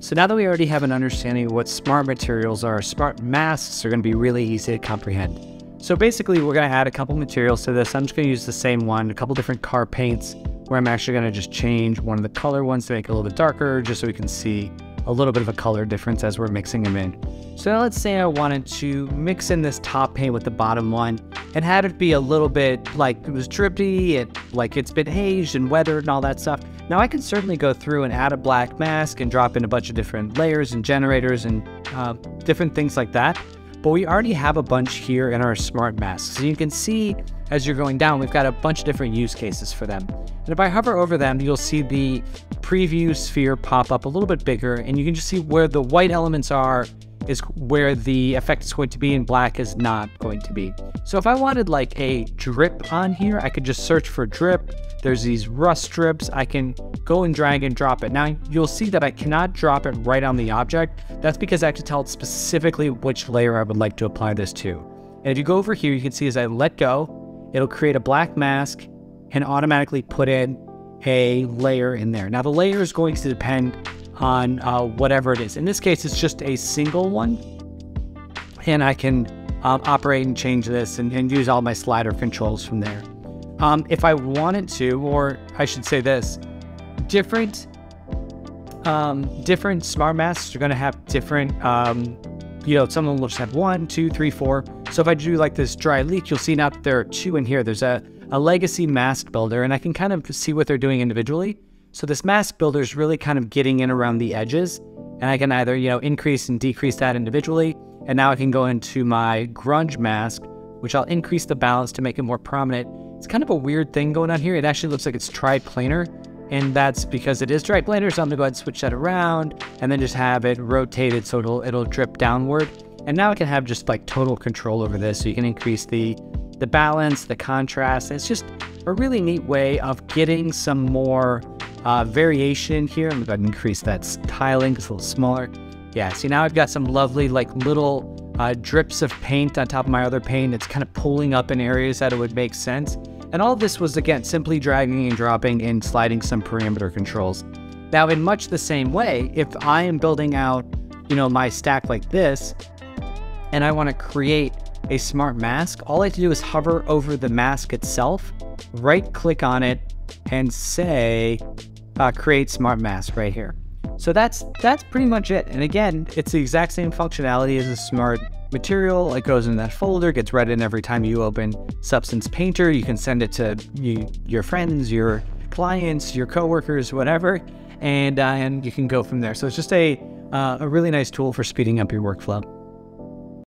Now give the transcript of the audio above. So now that we already have an understanding of what smart materials are, smart masks are going to be really easy to comprehend. So basically we're going to add a couple materials to this. I'm just going to use the same one, a couple different car paints, where I'm actually going to just change one of the color ones to make it a little bit darker, just so we can see a little bit of a color difference as we're mixing them in. So now let's say I wanted to mix in this top paint with the bottom one and have it be a little bit like it was drippy, it's been aged and weathered and all that stuff. Now I can certainly go through and add a black mask and drop in a bunch of different layers and generators and different things like that. But we already have a bunch here in our smart masks. So you can see as you're going down, we've got a bunch of different use cases for them. And if I hover over them, you'll see the preview sphere pop up a little bit bigger, and you can just see where the white elements are is where the effect is going to be and black is not going to be. So if I wanted like a drip on here, I could just search for drip. There's these rust drips. I can go and drag and drop it. Now you'll see that I cannot drop it right on the object. That's because I have to tell it specifically which layer I would like to apply this to. And if you go over here, you can see as I let go, it'll create a black mask and automatically put in a layer in there. Now the layer is going to depend on whatever it is. In this case, it's just a single one, and I can operate and change this and use all my slider controls from there. If I wanted to, or I should say this, different smart masks are going to have different, some of them will just have 1, 2, 3, 4. So if I do like this dry leak, you'll see now that there are 2 in here. There's a legacy mask builder, and I can kind of see what they're doing individually. So this mask builder is really kind of getting in around the edges, and I can either, increase and decrease that individually. And now I can go into my grunge mask, which I'll increase the balance to make it more prominent. It's kind of a weird thing going on here. It actually looks like it's triplanar, and that's because it is triplanar. So I'm gonna go ahead and switch that around and then just have it rotated so it'll drip downward. And now I can have just like total control over this. So you can increase the balance, the contrast. It's just a really neat way of getting some more variation here. I'm going to increase that tiling because it's a little smaller. Yeah, see, now I've got some lovely like little drips of paint on top of my other paint. It's kind of pulling up in areas that it would make sense. And all of this was, again, simply dragging and dropping and sliding some parameter controls. Now, in much the same way, if I am building out, my stack like this, and I want to create a smart mask, all I have to do is hover over the mask itself, right click on it, and say create smart mask right here. So that's pretty much it. And again, it's the exact same functionality as a smart material. It goes in that folder, gets read in every time you open Substance Painter. You can send it to your friends, your clients, your coworkers, whatever, and you can go from there. So it's just a really nice tool for speeding up your workflow.